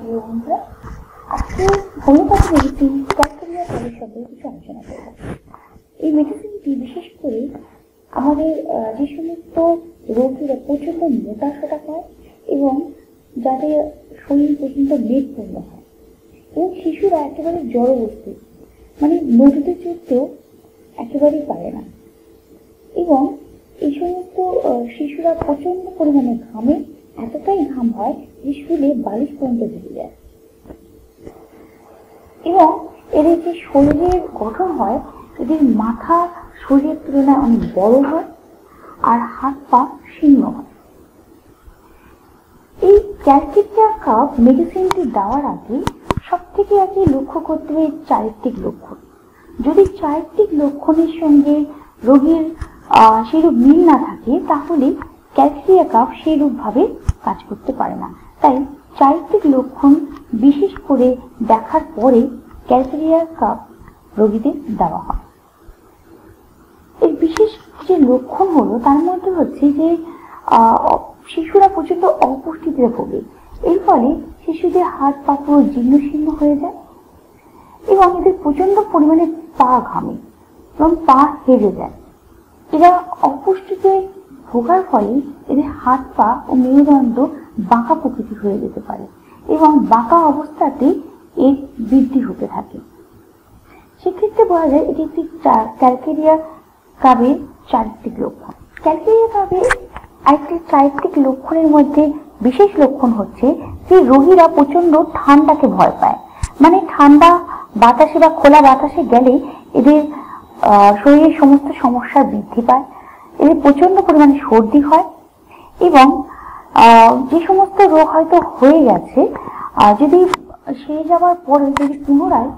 के लोगों को आपको होम्योपैथी मेडिसिन ক্যালকেরিয়া শব্দের কিছু আলোচনা করব। এই মেডিসিনটি বিশেষ করে আমাদের যে সমস্ত রোগীরা প্রচণ্ড মোটাসোটা হয় এবং যাদের শরীর প্রচণ্ড মেদপূর্ণ হয় এবং শিশুরা একেবারে জড়বস্তু মানে নদীতে চড়তেও একেবারেই পারে না এবং এই সমস্ত শিশুরা প্রচণ্ড পরিমাণে ঘামে, এতটাই ঘাম হয় যে শুলে বালিশ পর্যন্ত ভিজে যায় এবং এদের যে শরীরের গঠন হয় এদের মাথা শরীরের তুলনায় অনেক বড় হয় আর হাত পা শীর্ণ হয়। এই ক্যালকেরিয়া কার্ব মেডিসিনটি দেওয়ার আগে সবথেকে আগে লক্ষ্য করতে হবে চারিত্রিক লক্ষণ। যদি চারিত্রিক লক্ষণের সঙ্গে রোগীর সেরূপ মিল না থাকে তাহলে ক্যালকেরিয়া কার্ব সেরূপভাবে কাজ করতে পারে না। তাই চারিত্রিক লক্ষণ বিশেষ করে দেখার পরে ক্যালকেরিয়া কার্ব রোগীদের দেওয়া হয়। এর বিশেষ যে লক্ষণ হলো তার মধ্যে হচ্ছে যে শিশুরা প্রচণ্ড অপুষ্টিতে ভোগে, এর ফলে শিশুদের হাত পা পুরো জীর্ণ শীর্ণ হয়ে যায় এবং এদের প্রচণ্ড পরিমাণে পা ঘামে এবং পা হেজে যায়। এরা অপুষ্টিতে ভোগার ফলে এদের হাত পা ও মেরুদণ্ড বাঁকা প্রকৃতি হয়ে যেতে পারে এবং বাঁকা অবস্থাতে এর বৃদ্ধি হতে থাকে। সেক্ষেত্রে বলা যায় এটি একটি ক্যালকেরিয়া কার্বের চারিত্রিক লক্ষণ। ক্যালকেরিয়া কার্বের আরেকটি চারিত্রিক লক্ষণের মধ্যে বিশেষ লক্ষণ হচ্ছে যে রোগীরা প্রচণ্ড ঠান্ডাকে ভয় পায়, মানে ঠান্ডা বাতাসে বা খোলা বাতাসে গেলে এদের শরীরের সমস্ত সমস্যা বৃদ্ধি পায়, এদের প্রচণ্ড পরিমাণে সর্দি হয় এবং যে সমস্ত রোগ হয়তো হয়ে গেছে যদি সেরে যাওয়ার পরে যদি পুনরায়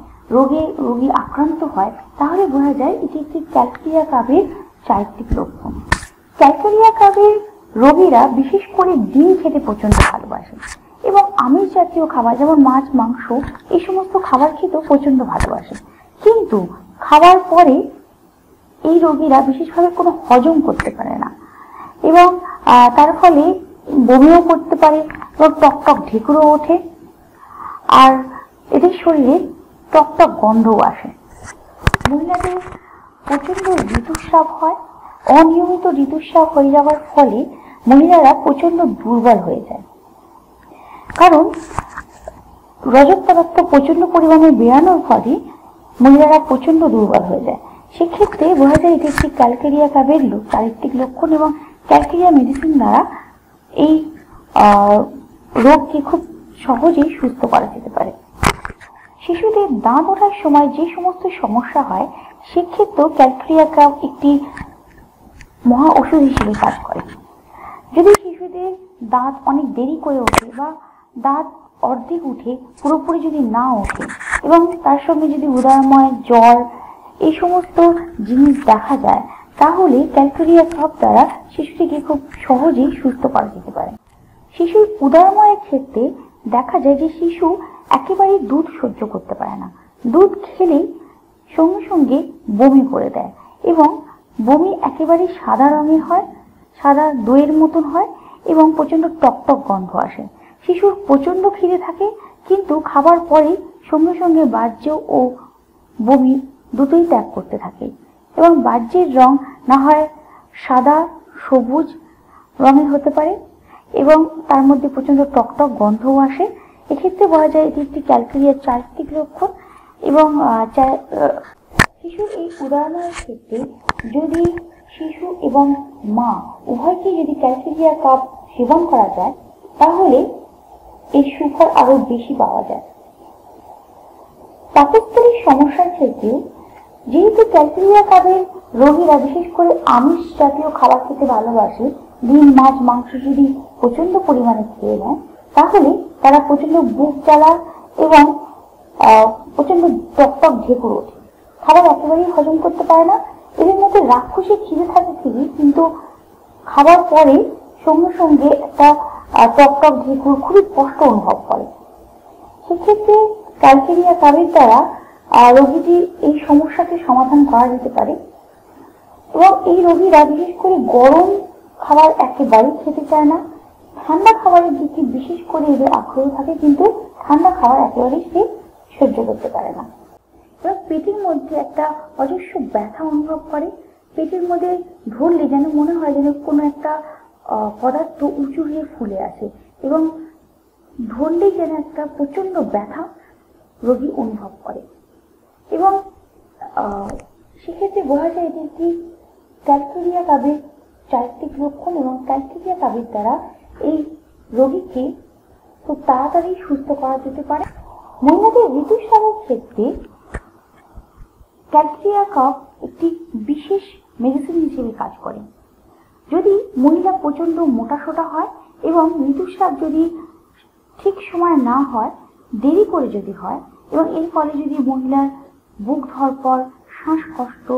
রোগী আক্রান্ত হয় তাহলে বোঝা যায় এটি একটি ক্যালকেরিয়া কার্বের চারিত্রিক লক্ষণ। ক্যালকেরিয়া কার্বের রোগীরা বিশেষ করে ডিম খেতে প্রচণ্ড ভালোবাসে এবং আমিষ জাতীয় খাবার যেমন মাছ মাংস এই সমস্ত খাবার খেতেও প্রচণ্ড ভালোবাসে, কিন্তু খাওয়ার পরে এই রোগীরা বিশেষভাবে কোনো হজম করতে পারে না এবং তার ফলে বমিও করতে পারে এবং টকটক ঢেকুরও ওঠে আর এদের শরীরে টকটক গন্ধও আসে। মহিলাদের প্রচণ্ড ঋতুস্রাব হয়, অনিয়মিত ঋতুস্রাব হয়ে যাওয়ার ফলে মহিলারা প্রচণ্ড দুর্বল হয়ে যায়, কারণ রজত পদার্থ প্রচণ্ড পরিমাণে বেড়ানোর ফলে মহিলারা প্রচণ্ড দুর্বল হয়ে যায়। সেক্ষেত্রে বোঝা যায় এটি একটি ক্যালকেরিয়া কার্বের চারিত্রিক লক্ষণ এবং ক্যালকেরিয়া মেডিসিন দ্বারা এই রোগকে খুব সহজেই সুস্থ করা যেতে পারে। শিশুদের দাঁত ওঠার সময় যে সমস্ত সমস্যা হয় সেক্ষেত্রেও ক্যালকেরিয়া কার্ব একটি মহা ওষুধ হিসেবে কাজ করে। যদি শিশুদের দাঁত অনেক দেরি করে ওঠে বা দাঁত অর্ধেক উঠে পুরোপুরি যদি না ওঠে এবং তার সঙ্গে যদি উদরময় জ্বর এই সমস্ত জিনিস দেখা যায় তাহলে ক্যালকেরিয়া কার্ব দ্বারা শিশুটিকে খুব সহজেই সুস্থ করা যেতে পারে। শিশুর উদরময়ের ক্ষেত্রে দেখা যায় যে শিশু একেবারেই দুধ সহ্য করতে পারে না, দুধ খেলেই সঙ্গে সঙ্গে বমি করে দেয় এবং বমি একেবারেই সাদা রঙের হয়, সাদা দইয়ের মতন হয় এবং প্রচণ্ড টকটক গন্ধ আসে। শিশুর প্রচণ্ড খিদে থাকে কিন্তু খাবার পরে সঙ্গে সঙ্গে বাহ্য ও বমি দুটোই ত্যাগ করতে থাকে এবং বাহ্যের রং না হয় সাদা সবুজ রঙের হতে পারে এবং তার মধ্যে প্রচণ্ড টকটক গন্ধও আসে। এক্ষেত্রে বলা যায় এটি একটি ক্যালকেরিয়ার চারিত্রিক লক্ষণ এবং শিশুর এই উদাহরণের ক্ষেত্রে যদি শিশু এবং মা উভয়কে যদি ক্যালকেরিয়া কার্ব সেবন করা যায় তাহলে এর সুফল আরও বেশি পাওয়া যায়। পাকস্থলীর সমস্যার ক্ষেত্রেও যেহেতু ক্যালকেরিয়া কার্বের রোগীরা বিশেষ করে আমিষ জাতীয় খাবার খেতে ভালোবাসে, ডিম মাছ মাংস যদি প্রচণ্ড পরিমাণে খেয়ে নেয় তাহলে তারা প্রচণ্ড বুক জ্বালা এবং প্রচণ্ড টকটক ঢেকুর ওঠে, খাবার একেবারেই হজম করতে পারে না। এদের মধ্যে রাক্ষসী খিদে থাকে ঠিকই কিন্তু খাবার পরে সঙ্গে সঙ্গে একটা টকটক ঢেকুর খুবই কষ্ট অনুভব করে। সেক্ষেত্রে ক্যালকেরিয়া কার্বের দ্বারা রোগীটির এই সমস্যাকে সমাধান করা যেতে পারে এবং এই রোগীরা বিশেষ করে গরম খাবার একেবারেই খেতে চায় না, ঠান্ডা খাবারের দিকে বিশেষ করে এদের আগ্রহ থাকে কিন্তু ঠান্ডা খাওয়ার একেবারেই সে সহ্য করতে পারে না। এবার পেটের মধ্যে একটা অজস্র ব্যথা অনুভব করে, পেটের মধ্যে ধরলে যেন মনে হয় যেন কোনো একটা পদার্থ উঁচু হয়ে ফুলে আছে এবং ধরলেই যেন একটা প্রচণ্ড ব্যথা রোগী অনুভব করে। এবং সেক্ষেত্রে বোঝা যায় যে একটি ক্যালকেরিয়া কাবির চারিত্রিক লক্ষণ, এবং ক্যালকেরিয়া কাবির দ্বারা এই রোগীকে খুব তাড়াতাড়ি সুস্থ করা যেতে পারে। মহিলাদের ঋতুস্রাবের ক্ষেত্রে ক্যালকেরিয়া কাব একটি বিশেষ মেডিসিন হিসেবে কাজ করে। যদি মহিলা প্রচণ্ড মোটাসোটা হয় এবং ঋতুস্রাব যদি ঠিক সময় না হয়, দেরি করে যদি হয়, এবং এর ফলে যদি মহিলার বুক ধরপড়, শ্বাসকষ্ট,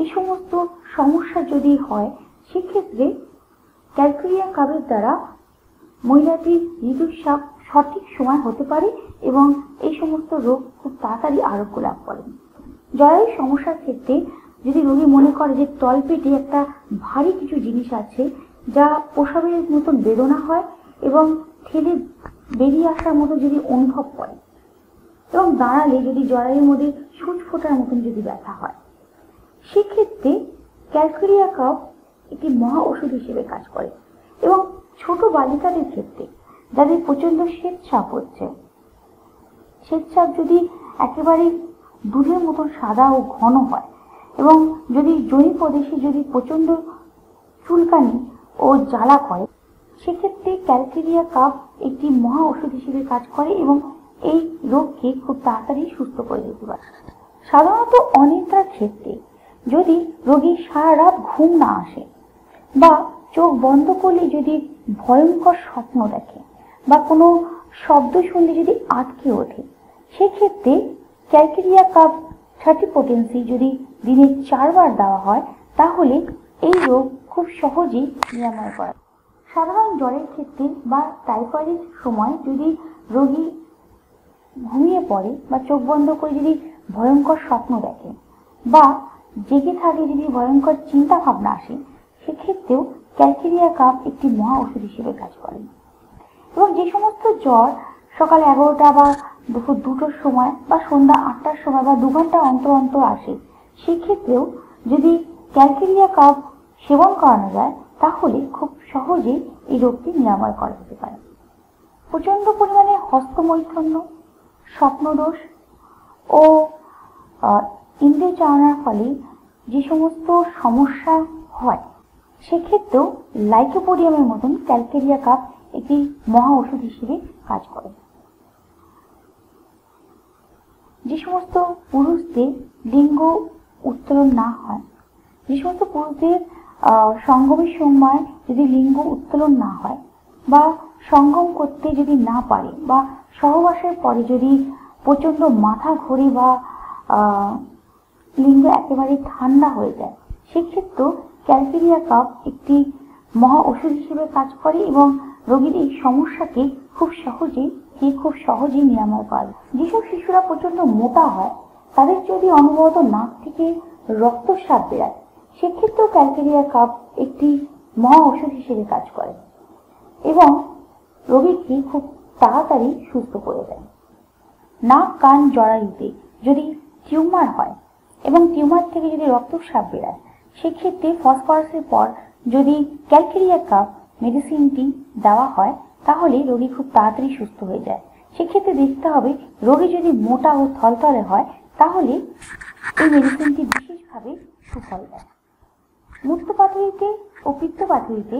এই সমস্ত সমস্যা যদি হয়, সেক্ষেত্রে ক্যালকেরিয়া কাবের দ্বারা মহিলাটির ঋতুস্রাব সঠিক সময় হতে পারে এবং এই সমস্ত রোগ খুব তাড়াতাড়ি আরোগ্য লাভ করে। জরায়ু সমস্যার ক্ষেত্রে যদি রোগী মনে করে যে তলপেটে একটা ভারী কিছু জিনিস আছে যা প্রসাবের মতন বেদনা হয় এবং ঠেলে বেরিয়ে আসার মতো যদি অনুভব করে, এবং দাঁড়ালে যদি জরায়ুর মধ্যে সুচ ফোটার মতন যদি ব্যথা হয়, সেক্ষেত্রে ক্যালকেরিয়া কাব একটি মহা ওষুধ হিসেবে কাজ করে। এবং ছোট বালিকাদের ক্ষেত্রে যাদের প্রচণ্ড শ্বেতচাপ হচ্ছে, শ্বেতচাপ যদি একেবারে দুধের মতন সাদা ও ঘন হয় এবং যদি জনি প্রদেশে যদি প্রচণ্ড চুলকানি ও জ্বালা করে, সেক্ষেত্রে ক্যালকেরিয়া কাব একটি মহা ওষুধ হিসেবে কাজ করে এবং এই রোগকে খুব তাড়াতাড়ি সুস্থ করে দিতে পারে। সাধারণত অনিদ্রার ক্ষেত্রে যদি রোগীর সারা রাত ঘুম না আসে বা চোখ বন্ধ করলে যদি ভয়ঙ্কর স্বপ্ন দেখে বা কোনো শব্দ শুনলে যদি আটকে ওঠে, সেক্ষেত্রে ক্যালকেরিয়া কাব 30 potency যদি দিনে 4 বার দেওয়া হয়, তাহলে এই রোগ খুব সহজেই নিরাময় করা। সাধারণ জ্বরের ক্ষেত্রে বা টাইফয়েডের সময় যদি রোগী ঘুমিয়ে পড়ে বা চোখ বন্ধ করে যদি ভয়ঙ্কর স্বপ্ন দেখে বা জেগে থাকে যদি ভয়ঙ্কর চিন্তা ভাবনা আসে, সেক্ষেত্রেও ক্যালকেরিয়া কাব একটি মহা ওষুধ হিসেবে কাজ করে। এবং যে সমস্ত জ্বর সকাল 11টা বা দুপুর 2টোর সময় বা সন্ধ্যা 8টার সময় বা 2 ঘন্টা অন্তর অন্তর আসে, সেক্ষেত্রেও যদি ক্যালকেরিয়া কাব সেবন করানো যায়, তাহলে খুব সহজেই এই রোগটি নিরাময় করা যেতে পারে। প্রচণ্ড পরিমাণে হস্তমৈথুন্য, স্বপ্নদোষ ও ইন্দ্রচারণার ফলে যে সমস্ত সমস্যা হয়, সেক্ষেত্রেও লাইকোপোডিয়ামের মতন ক্যালকেরিয়া কাব একটি মহা ওষুধ হিসেবে কাজ করে। যে সমস্ত পুরুষদের লিঙ্গ উত্তোলন না হয়, যে সমস্ত পুরুষদের সঙ্গমের সময় যদি লিঙ্গ উত্তোলন না হয় বা সঙ্গম করতে যদি না পারে বা সহবাসের পরে যদি প্রচণ্ড মাথা ঘোরে বা লিঙ্গ একেবারে ঠান্ডা হয়ে যায়, সেক্ষেত্রেও ক্যালকেরিয়া কাব একটি মহা ওষুধ হিসেবে কাজ করে এবং রোগীর এই সমস্যাকে খুব সহজেই নিরাময় করা যায়। যেসব শিশুরা প্রচণ্ড মোটা হয়, তাদের যদি অনবরত নাক থেকে রক্তস্রাব বেরায়, সেক্ষেত্রেও ক্যালকেরিয়া কাব একটি মহা ওষুধ হিসেবে কাজ করে এবং রোগীকে খুব তাড়াতাড়ি সুস্থ করে দেয়। নাক, কান, জরায়ুতে যদি টিউমার হয় এবং টিউমার থেকে যদি রক্তস্রাব বেরায়, সেক্ষেত্রে ফসফরাসের পর যদি ক্যালকেরিয়া কাব মেডিসিনটি দেওয়া হয়, তাহলে রোগী খুব তাড়াতাড়ি সুস্থ হয়ে যায়। সেক্ষেত্রে দেখতে হবে রোগী যদি মোটা ও থলথলে হয়, তাহলে এই মেডিসিনটি বিশেষভাবে সুফল দেয়। মুত্রপাথরিতে ও পিত্তপাথরিতে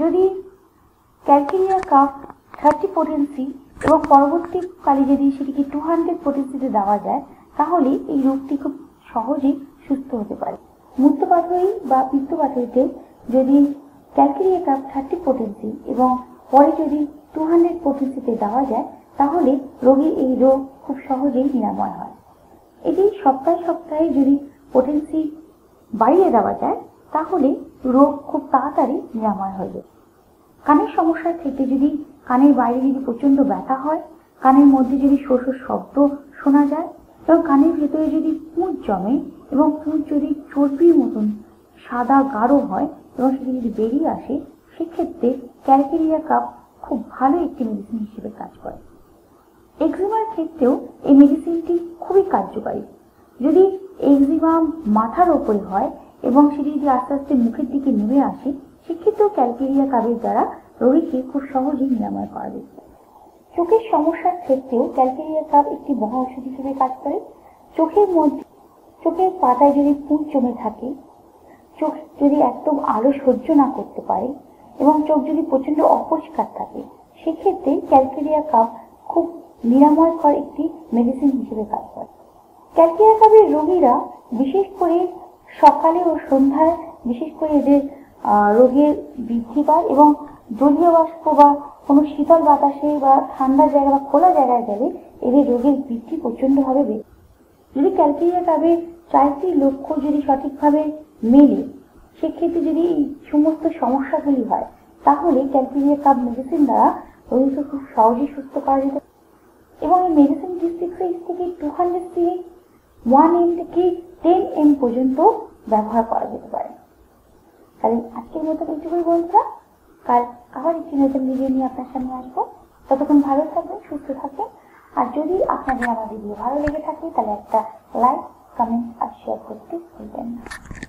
যদি ক্যালকেরিয়া কাব 30 potency এবং পরবর্তীকালে যদি সেটিকে 200 potency দেওয়া যায়, তাহলে এই রোগটি খুব সহজেই সুস্থ হতে পারে। মুত্রপাথরি বা পিত্তপাথরিতে যদি ক্যালকেরিয়া কাব 30 potency এবং পরে যদি 200 potency দেওয়া যায়, তাহলে রোগীর এই রোগ খুব সহজেই নিরাময় হয়। এটি সপ্তাহে যদি পোটেন্সি বাড়িয়ে দেওয়া যায়, তাহলে রোগ খুব তাড়াতাড়ি নিরাময় হয়ে যায়। কানের সমস্যার ক্ষেত্রে যদি কানের বাইরে যদি প্রচণ্ড ব্যথা হয়, কানের মধ্যে যদি শোষ শব্দ শোনা যায় এবং কানের ভেতরে যদি পুঁজ জমে এবং পুঁজ যদি চর্বির মতন সাদা গাঢ় হয় এবং সেটি যদি বেরিয়ে আসে, সেক্ষেত্রে ক্যালকেরিয়া কাব খুব ভালো একটি মেডিসিন হিসেবে কাজ করে। एक्जिमार क्षेत्रेও এই মেডিসিনটি খুবই কার্যকরী। যদি একজিমা মাথার উপরে হয় এবং সেটি যদি আস্তে আস্তে মুখের দিকে নেমে আসে, সেক্ষেত্রেও ক্যালকেরিয়া কাবির দ্বারা রোগীকে খুব সহজেই নিরাময় করা যায়। চোখের সমস্যার ক্ষেত্রেও ক্যালকেরিয়া কাব একটি মহা ঔষধ হিসেবে কাজ করে। চোখের পাতায় যদি পুঁজ জমে থাকে, চোখ যদি একদম আলো সহ্য না করতে পারে এবং চোখ যদি প্রচণ্ড অপরিষ্কার থাকে, সেক্ষেত্রে ক্যালকেরিয়া কাব খুব নিরাময়কর একটি মেডিসিন হিসেবে কাজ করে। ক্যালকেরিয়া কাবের রোগীরা বিশেষ করে সকালে ও সন্ধ্যায় বিশেষ করে এদের রোগের বৃদ্ধি পায় এবং জলীয় বাষ্প বা কোনো শীতল বাতাসে বা ঠান্ডা জায়গা বা খোলা জায়গায় গেলে এদের রোগের বৃদ্ধি প্রচণ্ডভাবে বেড়ে। যদি ক্যালকেরিয়া কাবের চারটি লক্ষ্য যদি সঠিকভাবে মেলে, সেক্ষেত্রে যদি এই সমস্ত সমস্যাগুলি হয়, তাহলে ক্যালকেরিয়া কাব মেডিসিন দ্বারা রোগীকে খুব সহজেই সুস্থ করা যেতে পারে। এবং এই মেডিসিনটি 6H থেকে 200 CH, 1M থেকে 10M পর্যন্ত ব্যবহার করা যেতে পারে। তাহলে আজকের মতো এইটুকুই বলছি। কাল আবার একটি নতুন ভিডিও নিয়ে আপনার সামনে আসবো। ততক্ষণ ভালো থাকবেন, সুস্থ থাকবেন। আর যদি আপনাদের আমার ভিডিও ভালো লেগে থাকে, তাহলে একটা লাইক, কমেন্ট আর শেয়ার করতে ভুলবেন না।